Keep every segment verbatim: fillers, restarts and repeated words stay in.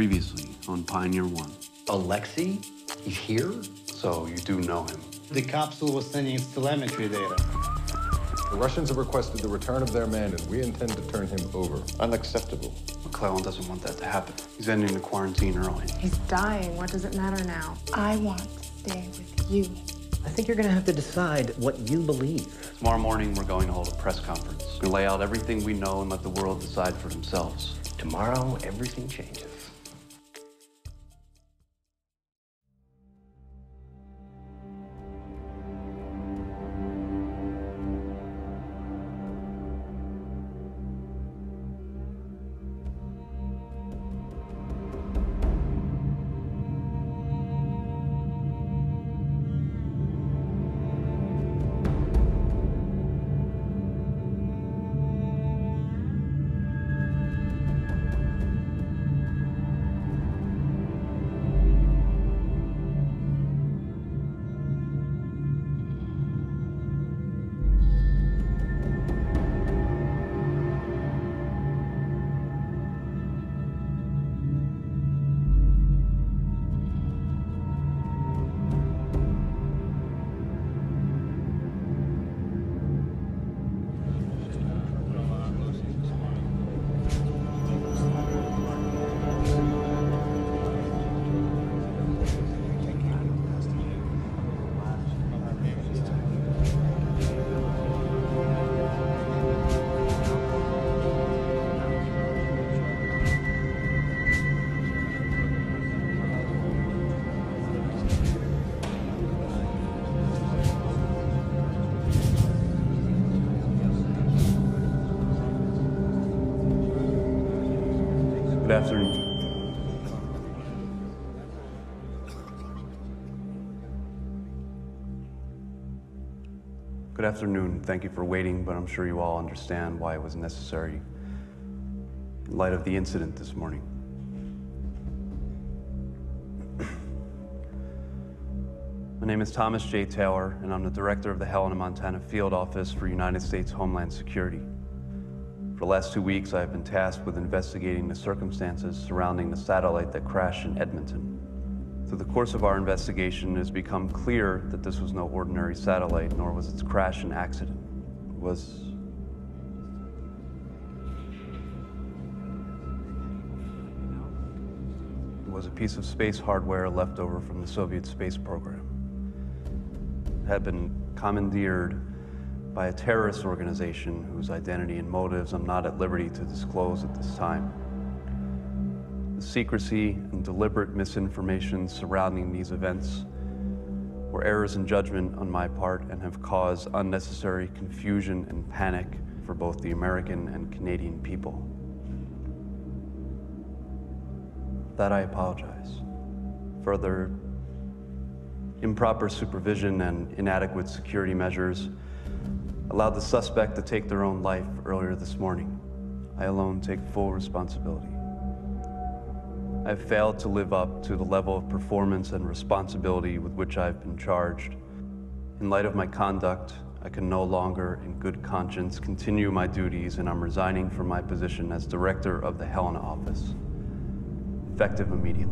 Previously on Pioneer One. Alexei? He's here? So you do know him. The capsule was sending its telemetry data. The Russians have requested the return of their man, and we intend to turn him over. Unacceptable. McClellan doesn't want that to happen. He's ending the quarantine early. He's dying. What does it matter now? I want to stay with you. I think you're going to have to decide what you believe. Tomorrow morning, we're going to hold a press conference. We're going to lay out everything we know and let the world decide for themselves. Tomorrow, everything changes. Good afternoon. Thank you for waiting, but I'm sure you all understand why it was necessary in light of the incident this morning. My name is Thomas J. Taylor, and I'm the director of the Helena, Montana Field Office for United States Homeland Security. For the last two weeks, I have been tasked with investigating the circumstances surrounding the satellite that crashed in Edmonton. Through the course of our investigation, it has become clear that this was no ordinary satellite, nor was its crash an accident. It was... It was a piece of space hardware left over from the Soviet space program. It had been commandeered by a terrorist organization whose identity and motives I'm not at liberty to disclose at this time. The secrecy and deliberate misinformation surrounding these events were errors in judgment on my part and have caused unnecessary confusion and panic for both the American and Canadian people. For that, I apologize. Further, improper supervision and inadequate security measures allowed the suspect to take their own life earlier this morning. I alone take full responsibility. I've failed to live up to the level of performance and responsibility with which I've been charged. In light of my conduct, I can no longer, in good conscience, continue my duties, and I'm resigning from my position as director of the Helena office, effective immediately.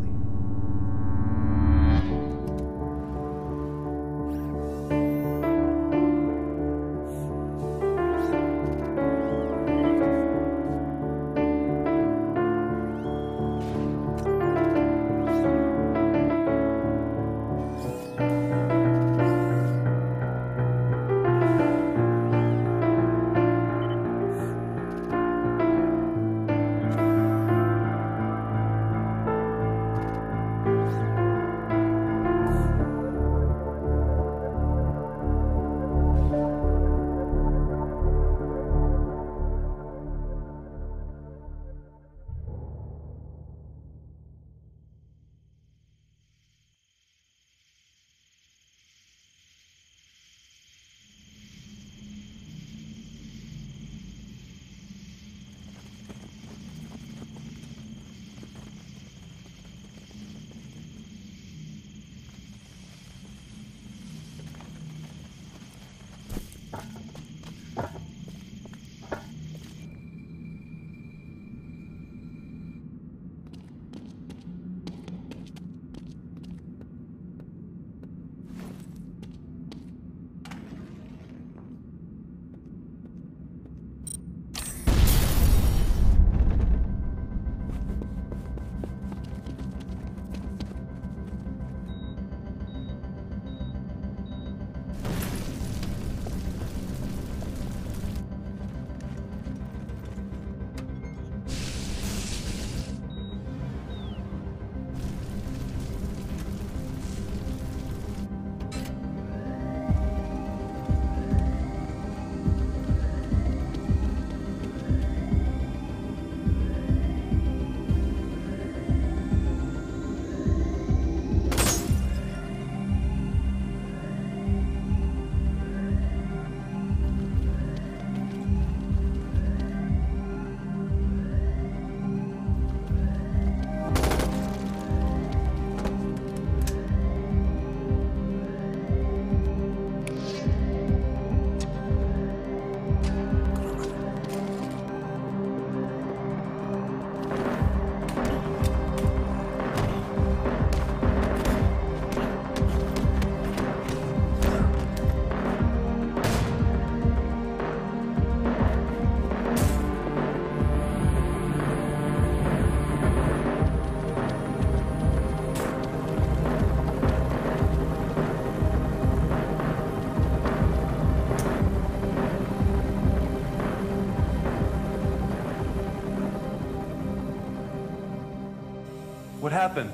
What happened?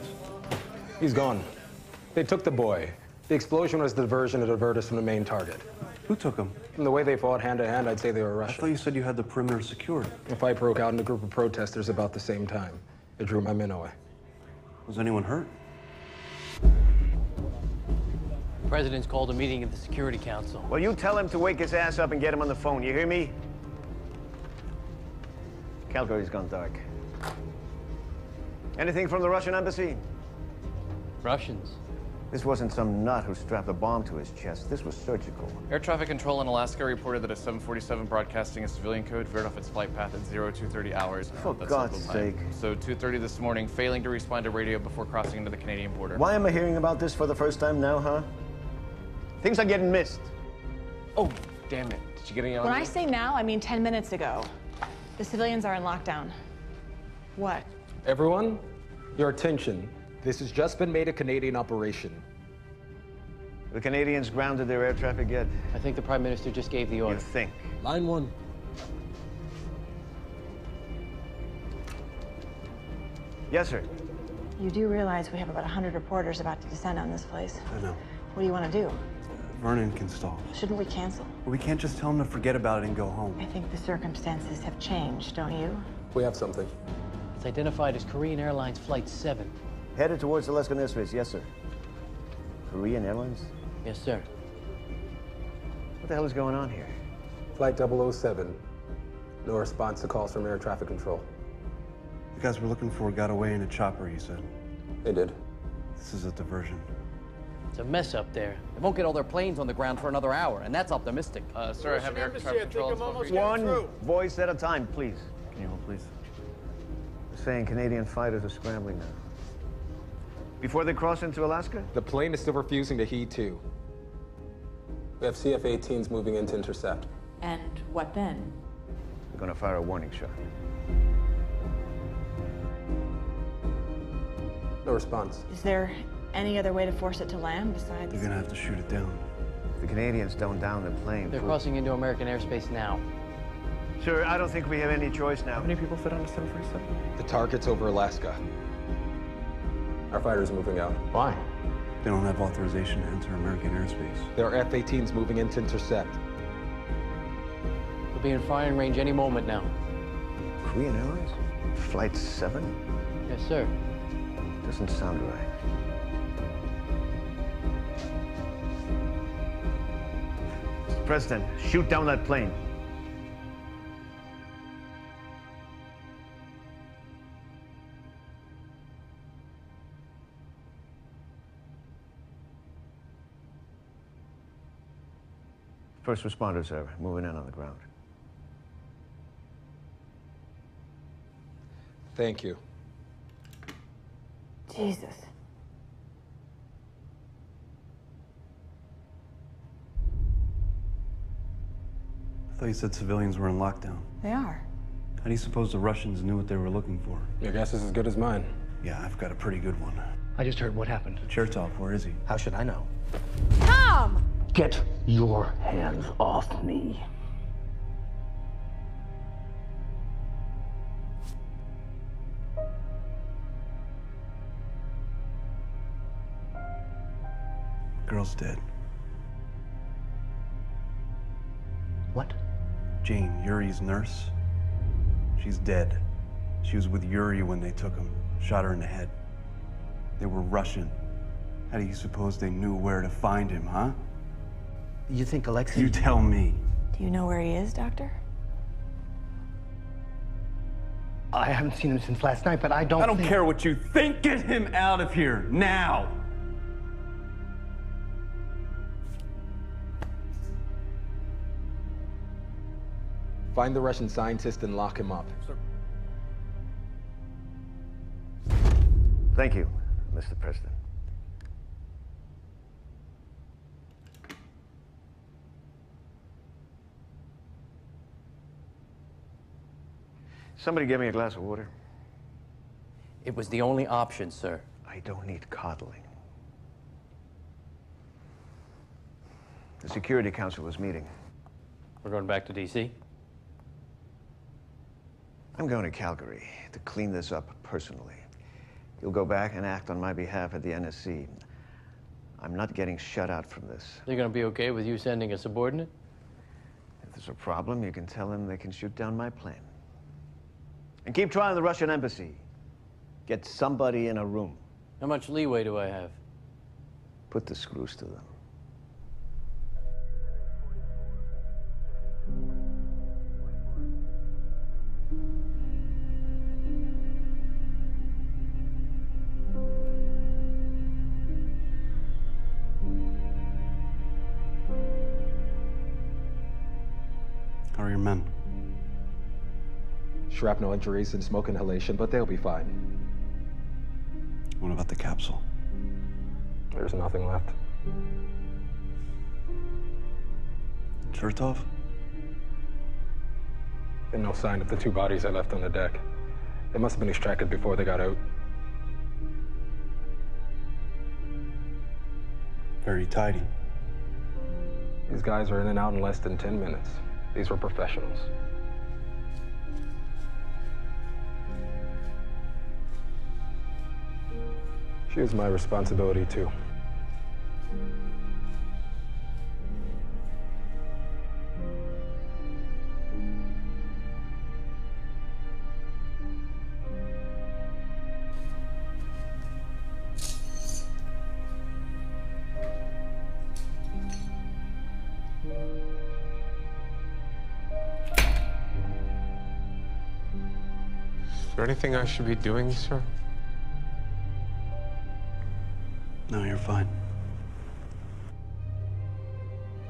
He's gone. They took the boy. The explosion was a diversion to divert us from the main target. Who took him? From the way they fought hand-to-hand, I'd say they were Russian. I thought you said you had the perimeter secured. A fight broke out in a group of protesters about the same time. It drew my men away. Was anyone hurt? The president's called a meeting of the Security Council. Well, you tell him to wake his ass up and get him on the phone, you hear me? Calgary's gone dark. Anything from the Russian embassy? Russians? This wasn't some nut who strapped a bomb to his chest. This was surgical. Air traffic control in Alaska reported that a seven forty-seven broadcasting a civilian code veered off its flight path at zero two thirty hours. For God's sake. So two thirty this morning, failing to respond to radio before crossing into the Canadian border. Why am I hearing about this for the first time now, huh? Things are getting missed. Oh, damn it. Did you get any on? When I say now, I mean ten minutes ago. The civilians are in lockdown. What? Everyone, your attention. This has just been made a Canadian operation. The Canadians grounded their air traffic yet? I think the Prime Minister just gave the order. You think? Line one. Yes, sir. You do realize we have about one hundred reporters about to descend on this place. I know. What do you want to do? Vernon can stall. Shouldn't we cancel? Well, we can't just tell him to forget about it and go home. I think the circumstances have changed, don't you? We have something. It's identified as Korean Airlines Flight seven. Headed towards Alaska airspace, yes, sir. Korean Airlines? Yes, sir. What the hell is going on here? Flight double oh seven. No response to calls from air traffic control. The guys we're looking for got away in a chopper, you said? They did. This is a diversion. It's a mess up there. They won't get all their planes on the ground for another hour, and that's optimistic. Uh, sir, Russian I have air traffic control. One voice at a time, please. Can you hold, please? They're saying Canadian fighters are scrambling now. Before they cross into Alaska? The plane is still refusing to heed to. We have C F eighteens moving in to intercept. And what then? We're gonna fire a warning shot. No response. Is there any other way to force it to land besides? You're gonna have to shoot it down. If the Canadians don't down the plane. They're crossing into American airspace now. Sure, I don't think we have any choice now. How many people fit on a seven forty-seven? The target's over Alaska. Our fighters are moving out. Why? They don't have authorization to enter American airspace. There are F eighteens moving in to intercept. They'll be in firing range any moment now. Korean Airlines? Flight seven? Yes, sir. Doesn't sound right. Mister President, shoot down that plane. First responders are moving in on the ground. Thank you. Jesus. I thought you said civilians were in lockdown. They are. How do you suppose the Russians knew what they were looking for? Your guess is as good as mine. Yeah, I've got a pretty good one. I just heard what happened. Chertov, where is he? How should I know? Tom! Get your hands off me. Girl's dead. What? Jane, Yuri's nurse. She's dead. She was with Yuri when they took him. Shot her in the head. They were Russian. How do you suppose they knew where to find him, huh? You think Alexei... You tell me. Do you know where he is, Doctor? I haven't seen him since last night, but I don't I don't think... care what you think. Get him out of here, now! Find the Russian scientist and lock him up. Sir. Thank you, Mister President. Somebody give me a glass of water. It was the only option, sir. I don't need coddling. The Security Council is meeting. We're going back to D C? I'm going to Calgary to clean this up personally. You'll go back and act on my behalf at the N S C. I'm not getting shut out from this. They're going to be okay with you sending a subordinate? If there's a problem, you can tell them they can shoot down my plane. And keep trying the Russian embassy. Get somebody in a room. How much leeway do I have? Put the screws to them. How are your men? Shrapnel injuries and smoke inhalation, but they'll be fine. What about the capsule? There's nothing left. Chertov? And no sign of the two bodies I left on the deck. They must have been extracted before they got out. Very tidy. These guys are in and out in less than ten minutes. These were professionals. She was my responsibility, too. Is there anything I should be doing, sir? No, you're fine.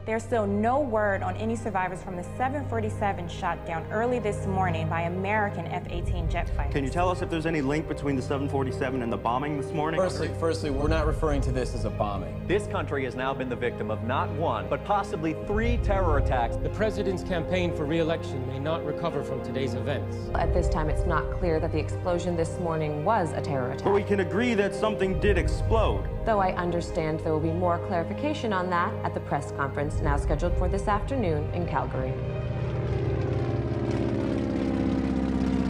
There's still no word on any survivors from the seven forty-seven shot down early this morning by American F eighteen jet fighters. Can you tell us if there's any link between the seven forty-seven and the bombing this morning? Firstly, firstly, we're not referring to this as a bombing. This country has now been the victim of not one, but possibly three terror attacks. The president's campaign for re-election may not recover from today's events. At this time, it's not clear that the explosion this morning was a terror attack. But we can agree that something did explode. Though I understand there will be more clarification on that at the press conference now scheduled for this afternoon in Calgary.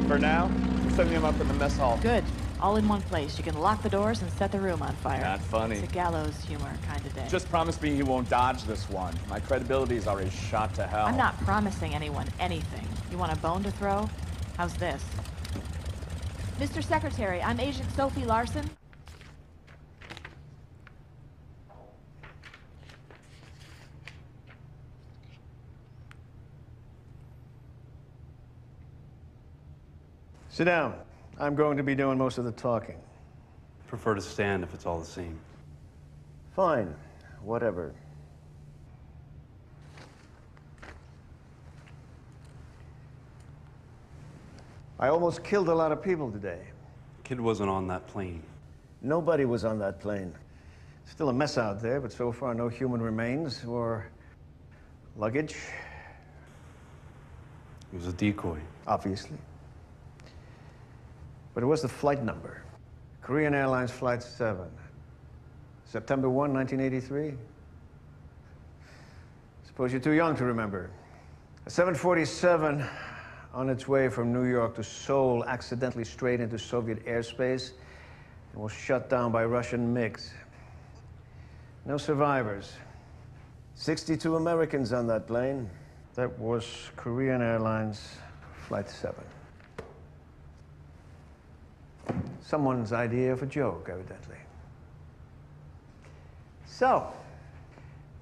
For now, we're setting them up in the mess hall. Good. All in one place. You can lock the doors and set the room on fire. Not funny. It's a gallows humor kind of day. Just promise me you won't dodge this one. My credibility is already shot to hell. I'm not promising anyone anything. You want a bone to throw? How's this? Mister Secretary, I'm Agent Sophie Larson. Sit down. I'm going to be doing most of the talking. Prefer to stand if it's all the same. Fine. Whatever. I almost killed a lot of people today. The kid wasn't on that plane. Nobody was on that plane. Still a mess out there, but so far no human remains or luggage. It was a decoy. Obviously. But it was the flight number. Korean Airlines Flight seven. September first, nineteen eighty-three. Suppose you're too young to remember. A seven forty-seven on its way from New York to Seoul accidentally strayed into Soviet airspace and was shut down by Russian MiGs. No survivors. sixty-two Americans on that plane. That was Korean Airlines Flight seven. Someone's idea of a joke, evidently. So,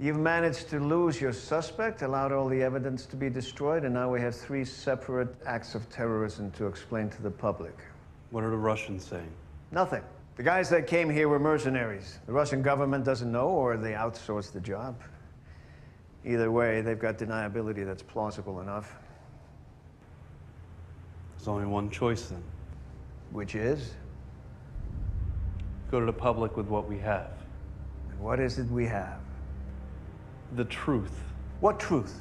you've managed to lose your suspect, allowed all the evidence to be destroyed, and now we have three separate acts of terrorism to explain to the public. What are the Russians saying? Nothing. The guys that came here were mercenaries. The Russian government doesn't know, or they outsourced the job. Either way, they've got deniability that's plausible enough. There's only one choice, then. Which is? Go to the public with what we have. And what is it we have? The truth. What truth?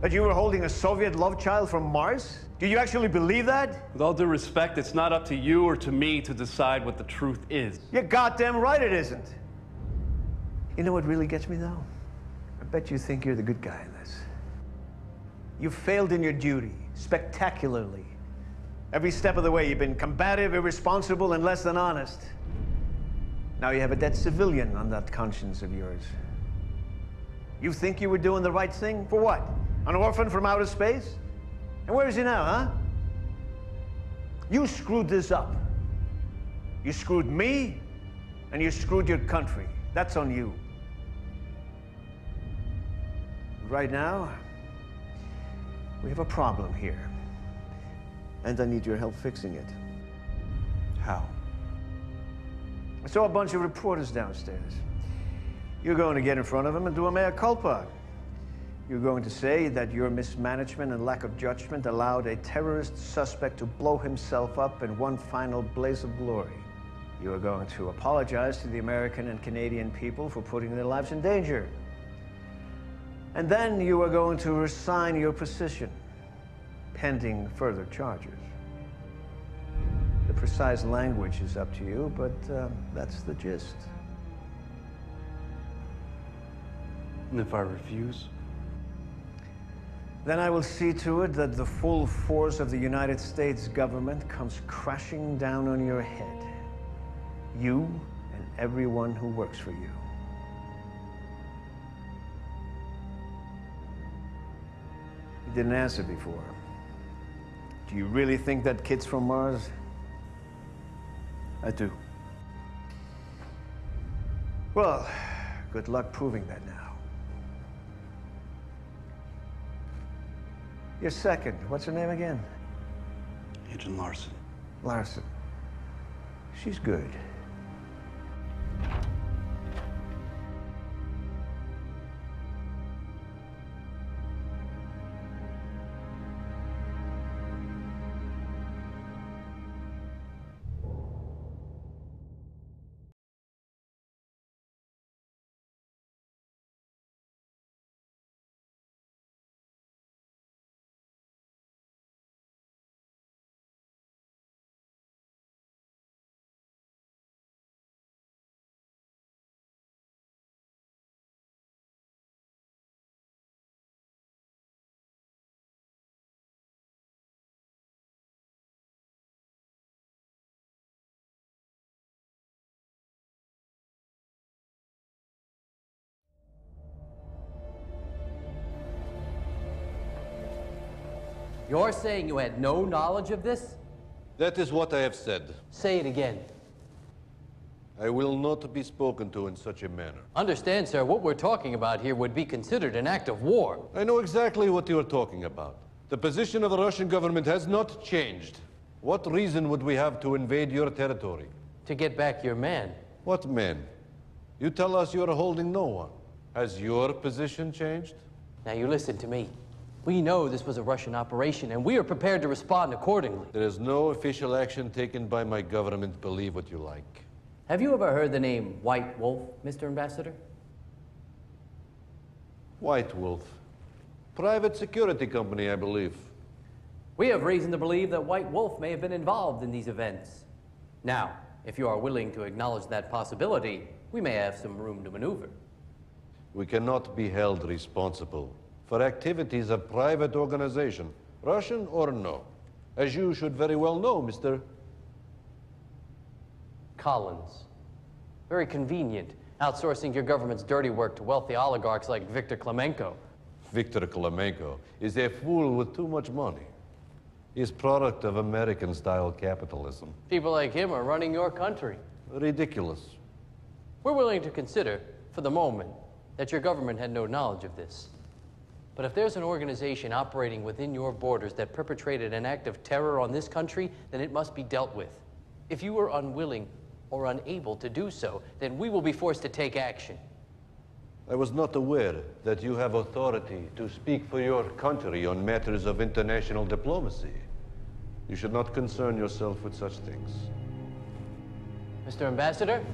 That you were holding a Soviet love child from Mars? Do you actually believe that? With all due respect, it's not up to you or to me to decide what the truth is. You're goddamn right it isn't. You know what really gets me, though? I bet you think you're the good guy in this. You failed in your duty, spectacularly. Every step of the way, you've been combative, irresponsible, and less than honest. Now you have a dead civilian on that conscience of yours. You think you were doing the right thing? For what? An orphan from outer space? And where is he now, huh? You screwed this up. You screwed me, and you screwed your country. That's on you. Right now, we have a problem here. And I need your help fixing it. How? I saw a bunch of reporters downstairs. You're going to get in front of them and do a mea culpa. You're going to say that your mismanagement and lack of judgment allowed a terrorist suspect to blow himself up in one final blaze of glory. You are going to apologize to the American and Canadian people for putting their lives in danger. And then you are going to resign your position, pending further charges. The precise language is up to you, but uh, that's the gist. And if I refuse? Then I will see to it that the full force of the United States government comes crashing down on your head. You and everyone who works for you. You didn't answer before. Do you really think that kid's from Mars? I do. Well, good luck proving that now. Your second, what's her name again? Agent Larson. Larson. She's good. You're saying you had no knowledge of this? That is what I have said. Say it again. I will not be spoken to in such a manner. Understand, sir, what we're talking about here would be considered an act of war. I know exactly what you are talking about. The position of the Russian government has not changed. What reason would we have to invade your territory? To get back your man. What man? You tell us you are holding no one. Has your position changed? Now you listen to me. We know this was a Russian operation, and we are prepared to respond accordingly. There is no official action taken by my government. Believe what you like. Have you ever heard the name White Wolf, Mister Ambassador? White Wolf. Private security company, I believe. We have reason to believe that White Wolf may have been involved in these events. Now, if you are willing to acknowledge that possibility, we may have some room to maneuver. We cannot be held responsible for activities of private organization, Russian or no. As you should very well know, Mister Collins. Very convenient, outsourcing your government's dirty work to wealthy oligarchs like Viktor Klimenko. Viktor Klimenko is a fool with too much money. He's product of American-style capitalism. People like him are running your country. Ridiculous. We're willing to consider, for the moment, that your government had no knowledge of this. But if there's an organization operating within your borders that perpetrated an act of terror on this country, then it must be dealt with. If you are unwilling or unable to do so, then we will be forced to take action. I was not aware that you have authority to speak for your country on matters of international diplomacy. You should not concern yourself with such things. Mister Ambassador,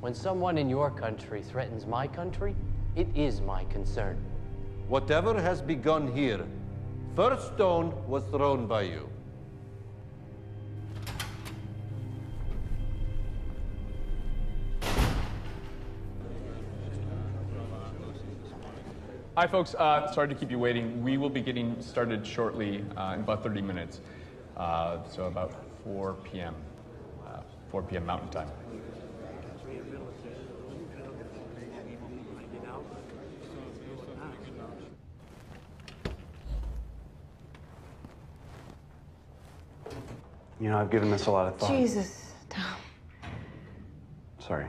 when someone in your country threatens my country, it is my concern. Whatever has begun here, first stone was thrown by you. Hi folks, uh, sorry to keep you waiting. We will be getting started shortly uh, in about thirty minutes. uh, so about four p m Uh, four p m Mountain Time. You know, I've given this a lot of thought. Jesus, Tom. Sorry.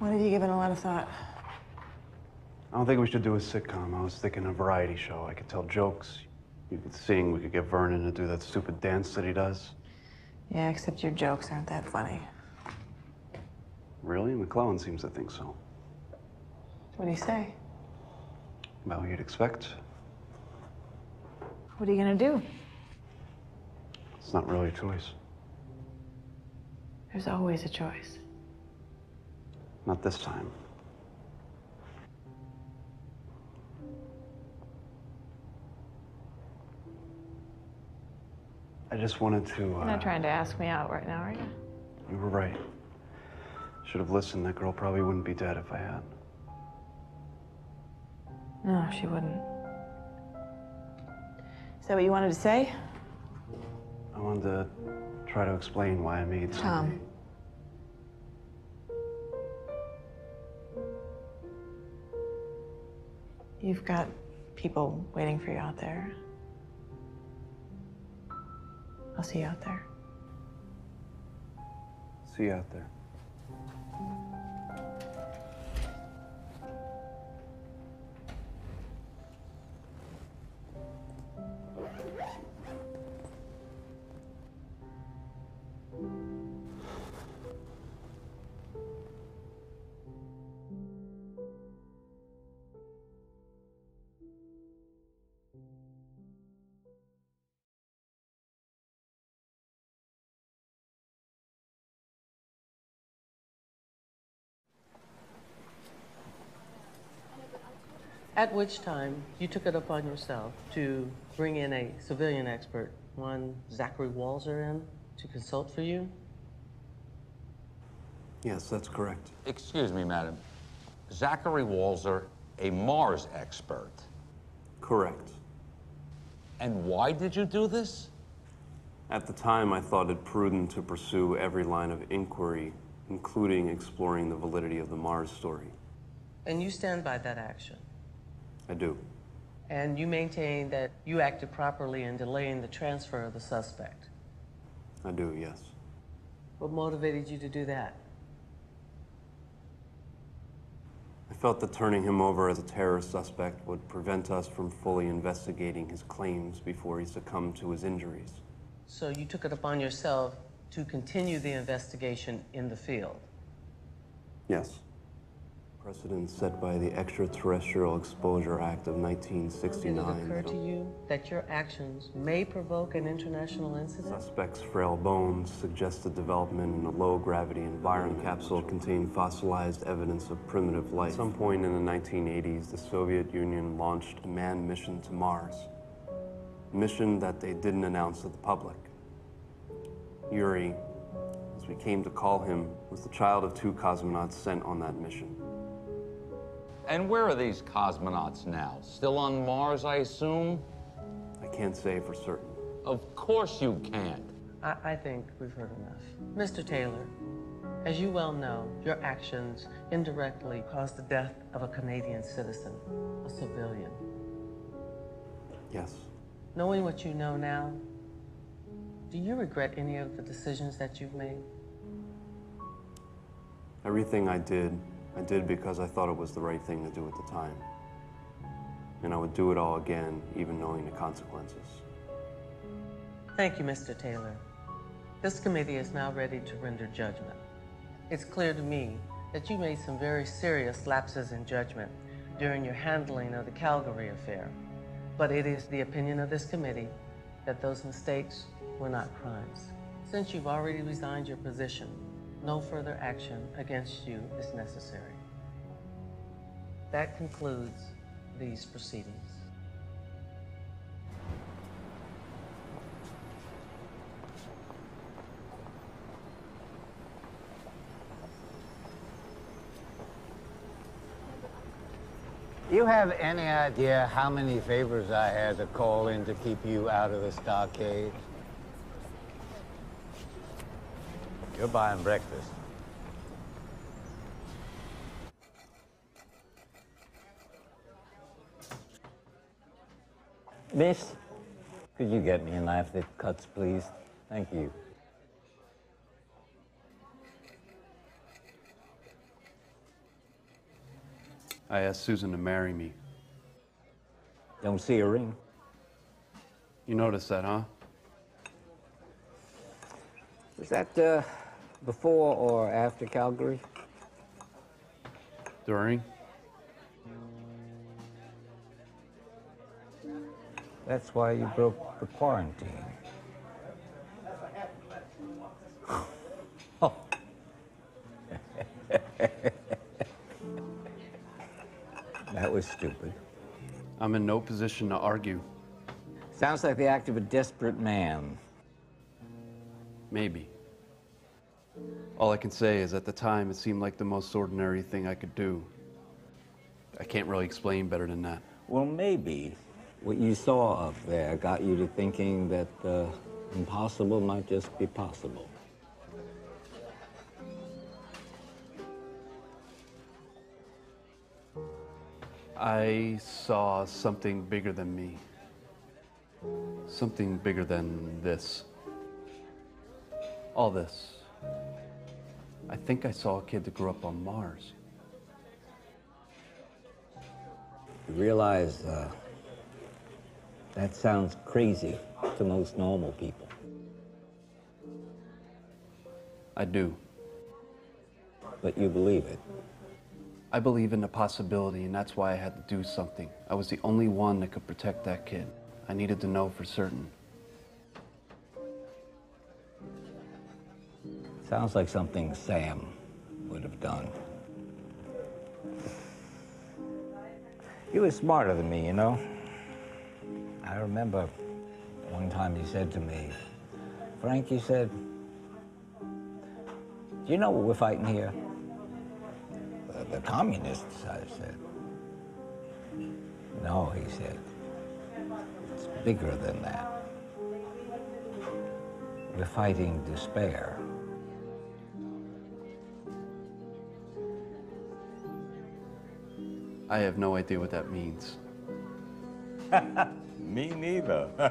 What have you given a lot of thought? I don't think we should do a sitcom. I was thinking a variety show. I could tell jokes, you could sing, we could get Vernon to do that stupid dance that he does. Yeah, except your jokes aren't that funny. Really? McClellan seems to think so. What'd he say? About what you'd expect. What are you gonna do? It's not really a choice. There's always a choice. Not this time. I just wanted to... You're uh, not trying to ask me out right now, are you? You were right. Should have listened. That girl probably wouldn't be dead if I had. No, she wouldn't. Is that what you wanted to say? I wanted to try to explain why I made something. Tom. You've got people waiting for you out there. I'll see you out there. See you out there. At which time, you took it upon yourself to bring in a civilian expert, one Zachary Walzer, in to consult for you? Yes, that's correct. Excuse me, madam. Zachary Walzer, a Mars expert? Correct. And why did you do this? At the time, I thought it prudent to pursue every line of inquiry, including exploring the validity of the Mars story. And you stand by that action? I do. And you maintain that you acted properly in delaying the transfer of the suspect? I do, yes. What motivated you to do that? I felt that turning him over as a terror suspect would prevent us from fully investigating his claims before he succumbed to his injuries. So you took it upon yourself to continue the investigation in the field? Yes. Precedent set by the Extraterrestrial Exposure Act of nineteen sixty-nine. Did it occur to you that your actions may provoke an international incident? Suspect's frail bones suggested development in a low-gravity environment. The capsule contained fossilized evidence of primitive life. At some point in the nineteen eighties, the Soviet Union launched a manned mission to Mars, a mission that they didn't announce to the public. Yuri, as we came to call him, was the child of two cosmonauts sent on that mission. And where are these cosmonauts now? Still on Mars, I assume? I can't say for certain. Of course you can't. I, I think we've heard enough. Mister Taylor, as you well know, your actions indirectly caused the death of a Canadian citizen, a civilian. Yes. Knowing what you know now, do you regret any of the decisions that you've made? Everything I did, I did because I thought it was the right thing to do at the time. And I would do it all again, even knowing the consequences. Thank you, Mister Taylor. This committee is now ready to render judgment. It's clear to me that you made some very serious lapses in judgment during your handling of the Calgary affair. But it is the opinion of this committee that those mistakes were not crimes. Since you've already resigned your position, no further action against you is necessary. That concludes these proceedings. Do you have any idea how many favors I had to call in to keep you out of the stockade? You're buying breakfast. Miss, could you get me a knife that cuts, please? Thank you. I asked Susan to marry me. Don't see a ring. You noticed that, huh? Was that uh, before or after Calgary? During. That's why you broke the quarantine. Oh. That was stupid. I'm in no position to argue. Sounds like the act of a desperate man. Maybe. All I can say is at the time, it seemed like the most ordinary thing I could do. I can't really explain better than that. Well, maybe what you saw up there got you to thinking that the impossible might just be possible. I saw something bigger than me. Something bigger than this. All this. I think I saw a kid that grew up on Mars. You realize uh, that sounds crazy to most normal people. I do. But you believe it. I believe in the possibility, and that's why I had to do something. I was the only one that could protect that kid. I needed to know for certain. Sounds like something Sam would have done. He was smarter than me, you know? I remember one time he said to me, Frank, he said, do you know what we're fighting here? The, the communists, I said. No, he said, it's bigger than that. We're fighting despair. I have no idea what that means. Me neither. I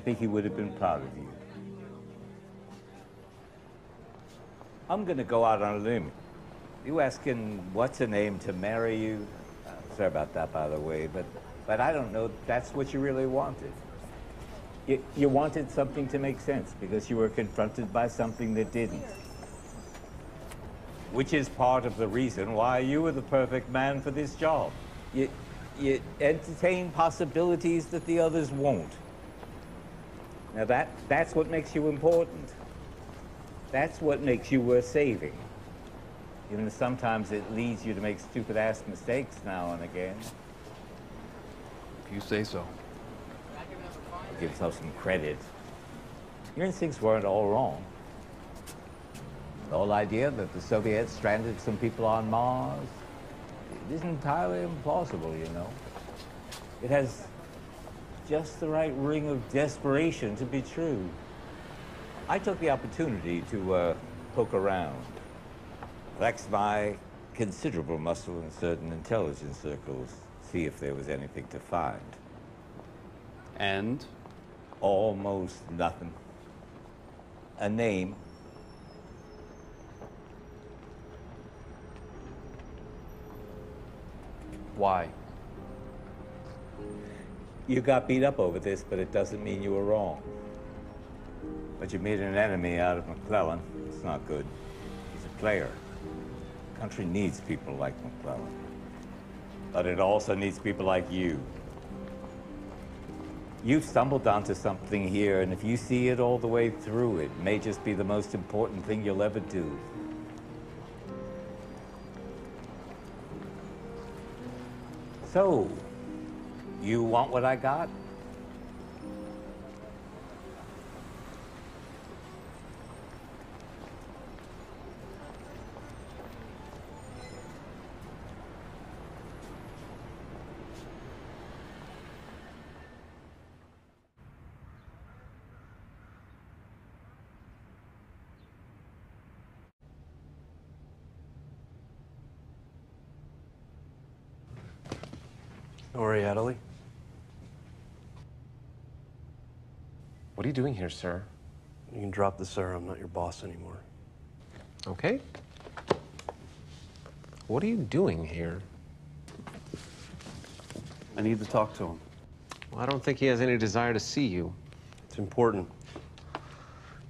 think he would have been proud of you. I'm going to go out on a limb. You asking what's her name to marry you? Uh, sorry about that, by the way, but, but I don't know if that's what you really wanted. You, you wanted something to make sense because you were confronted by something that didn't. Which is part of the reason why you were the perfect man for this job. You, you entertain possibilities that the others won't. Now that, that's what makes you important. That's what makes you worth saving. Even though sometimes it leads you to make stupid-ass mistakes now and again. If you say so. Give yourself some credit. Your instincts weren't all wrong. The whole idea that the Soviets stranded some people on Mars, it isn't entirely implausible, you know. It has just the right ring of desperation to be true. I took the opportunity to uh, poke around, flex my considerable muscle in certain intelligence circles, see if there was anything to find. And? Almost nothing. A name. Why? You got beat up over this, but it doesn't mean you were wrong. But you made an enemy out of McClellan. It's not good. He's a player. The country needs people like McClellan. But it also needs people like you. You've stumbled onto something here, and if you see it all the way through, it may just be the most important thing you'll ever do. So, you want what I got? Don't worry, Adelie. What are you doing here, sir? You can drop the sir. I'm not your boss anymore. Okay. What are you doing here? I need to talk to him. Well, I don't think he has any desire to see you. It's important.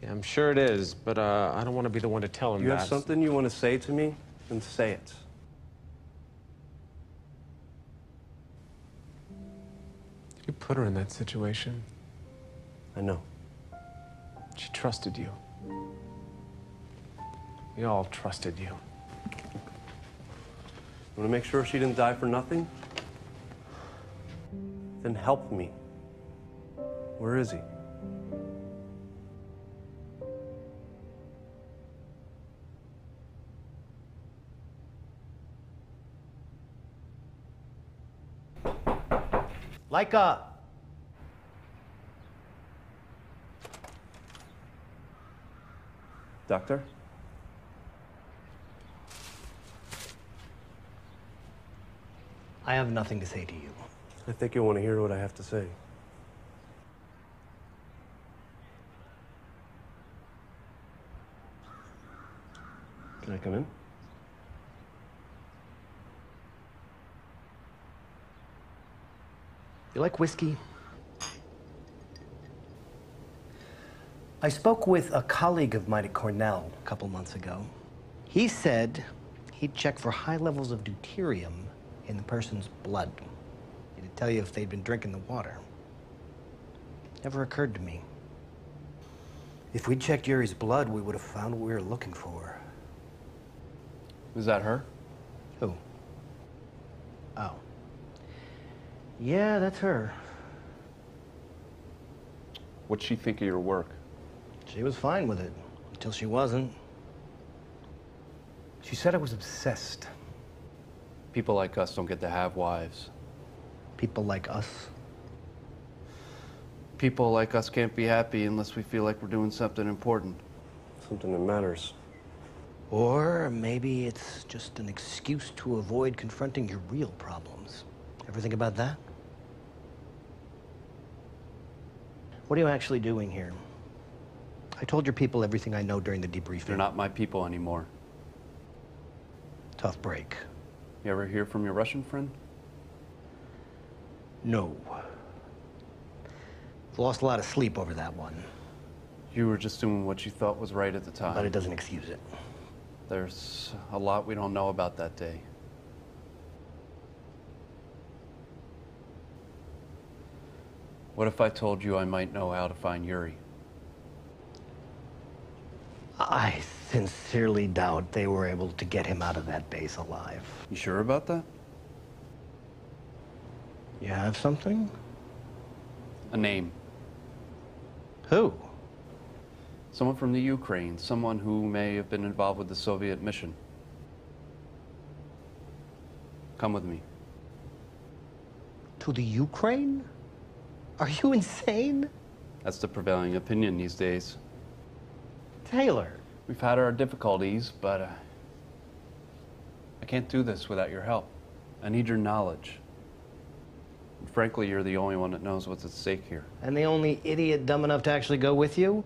Yeah, I'm sure it is, but uh, I don't want to be the one to tell him that. You have something you want to say to me? Then say it. You put her in that situation. I know. She trusted you. We all trusted you. You want to make sure she didn't die for nothing? Then help me. Where is he? Leica! Doctor? I have nothing to say to you. I think you'll want to hear what I have to say. Can I come in? You like whiskey? I spoke with a colleague of mine at Cornell a couple months ago. He said he'd check for high levels of deuterium in the person's blood. It'd tell you if they'd been drinking the water. Never occurred to me. If we'd checked Yuri's blood, we would have found what we were looking for. Was that her? Who? Oh. Yeah, that's her. What'd she think of your work? She was fine with it, until she wasn't. She said I was obsessed. People like us don't get to have wives. People like us? People like us can't be happy unless we feel like we're doing something important. Something that matters. Or maybe it's just an excuse to avoid confronting your real problems. Ever think about that? What are you actually doing here? I told your people everything I know during the debriefing. They're not my people anymore. Tough break. You ever hear from your Russian friend? No. I've lost a lot of sleep over that one. You were just doing what you thought was right at the time. But it doesn't excuse it. There's a lot we don't know about that day. What if I told you I might know how to find Yuri? I sincerely doubt they were able to get him out of that base alive. You sure about that? You have something? A name. Who? Someone from the Ukraine, someone who may have been involved with the Soviet mission. Come with me. To the Ukraine? Are you insane? That's the prevailing opinion these days. Taylor. We've had our difficulties, but uh, I can't do this without your help. I need your knowledge. Frankly, you're the only one that knows what's at stake here. And the only idiot dumb enough to actually go with you?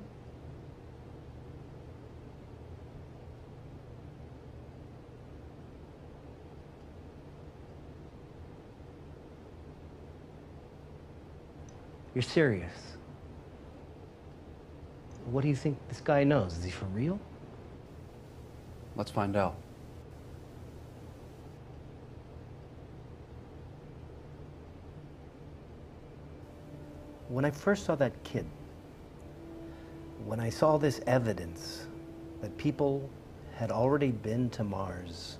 You're serious. What do you think this guy knows? Is he for real? Let's find out. When I first saw that kid, when I saw this evidence that people had already been to Mars,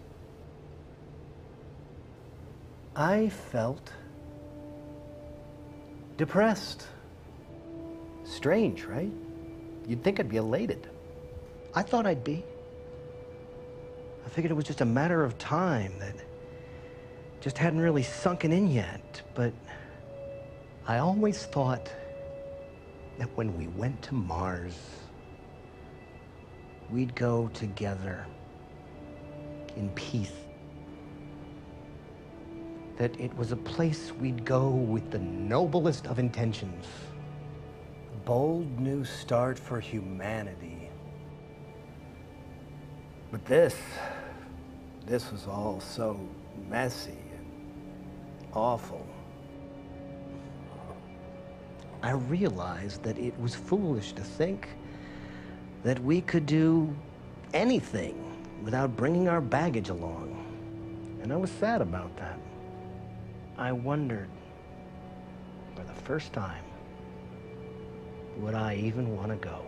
I felt depressed. Strange, right? You'd think I'd be elated. I thought I'd be. I figured it was just a matter of time that just hadn't really sunken in yet, but I always thought that when we went to Mars, we'd go together in peace. that it was a place we'd go with the noblest of intentions. A bold new start for humanity. But this, this was all so messy and awful. I realized that it was foolish to think that we could do anything without bringing our baggage along. And I was sad about that. I wondered, for the first time, would I even want to go?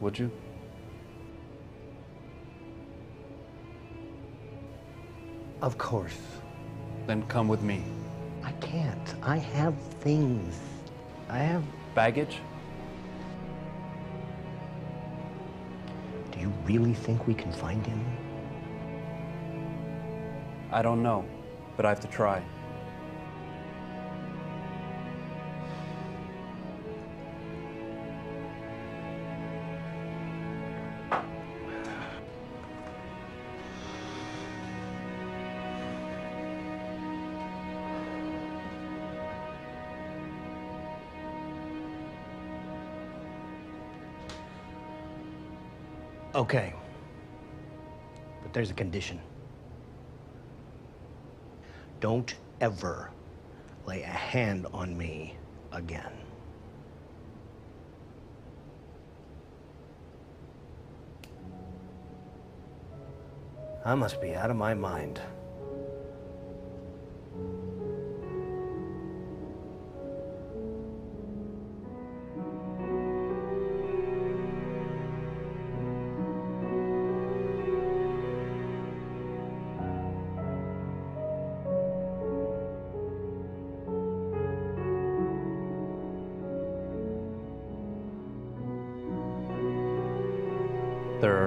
Would you? Of course. Then come with me. I can't. I have things. I have... baggage? Do you really think we can find him? I don't know, but I have to try. Okay, but there's a condition. Don't ever lay a hand on me again. I must be out of my mind.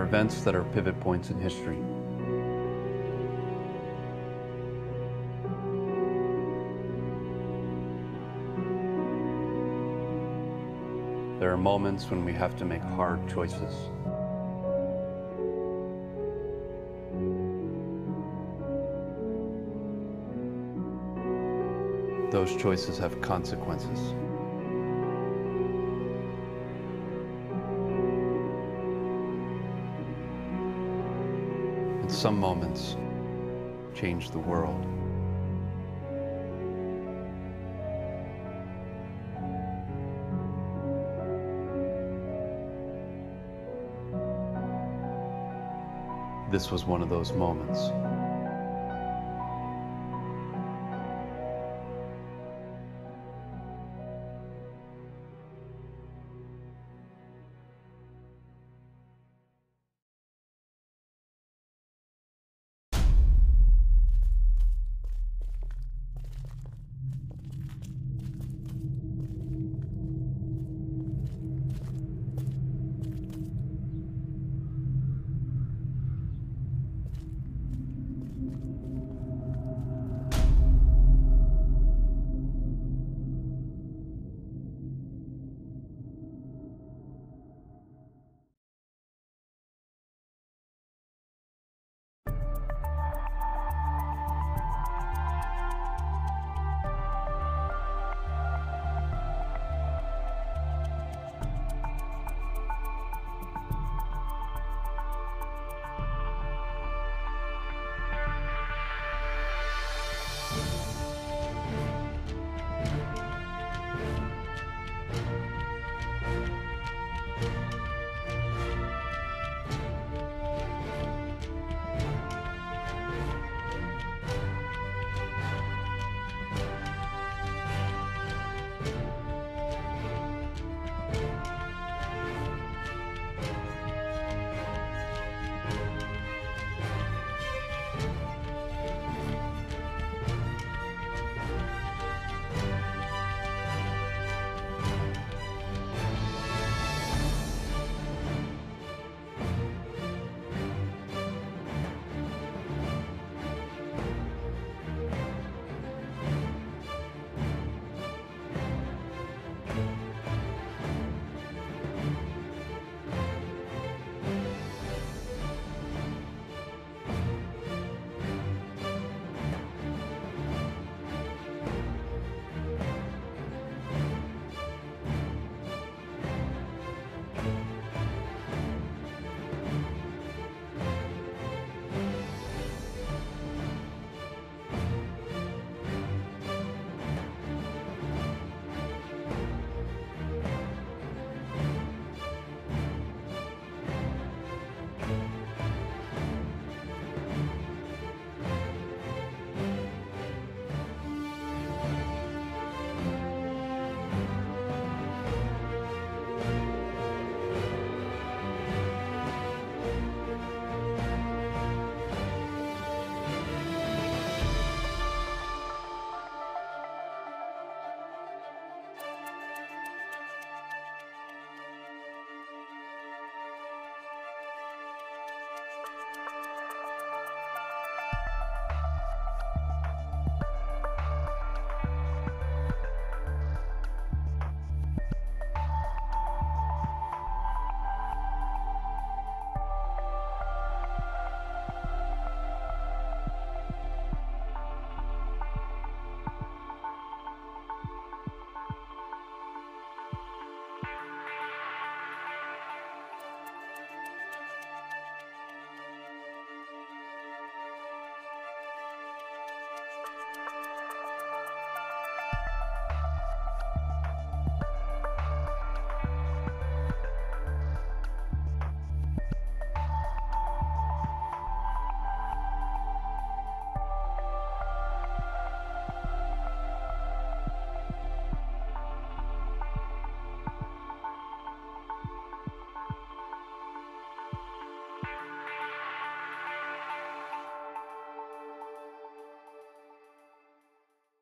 Events that are pivot points in history. There are moments when we have to make hard choices. Those choices have consequences. Some moments change the world. This was one of those moments.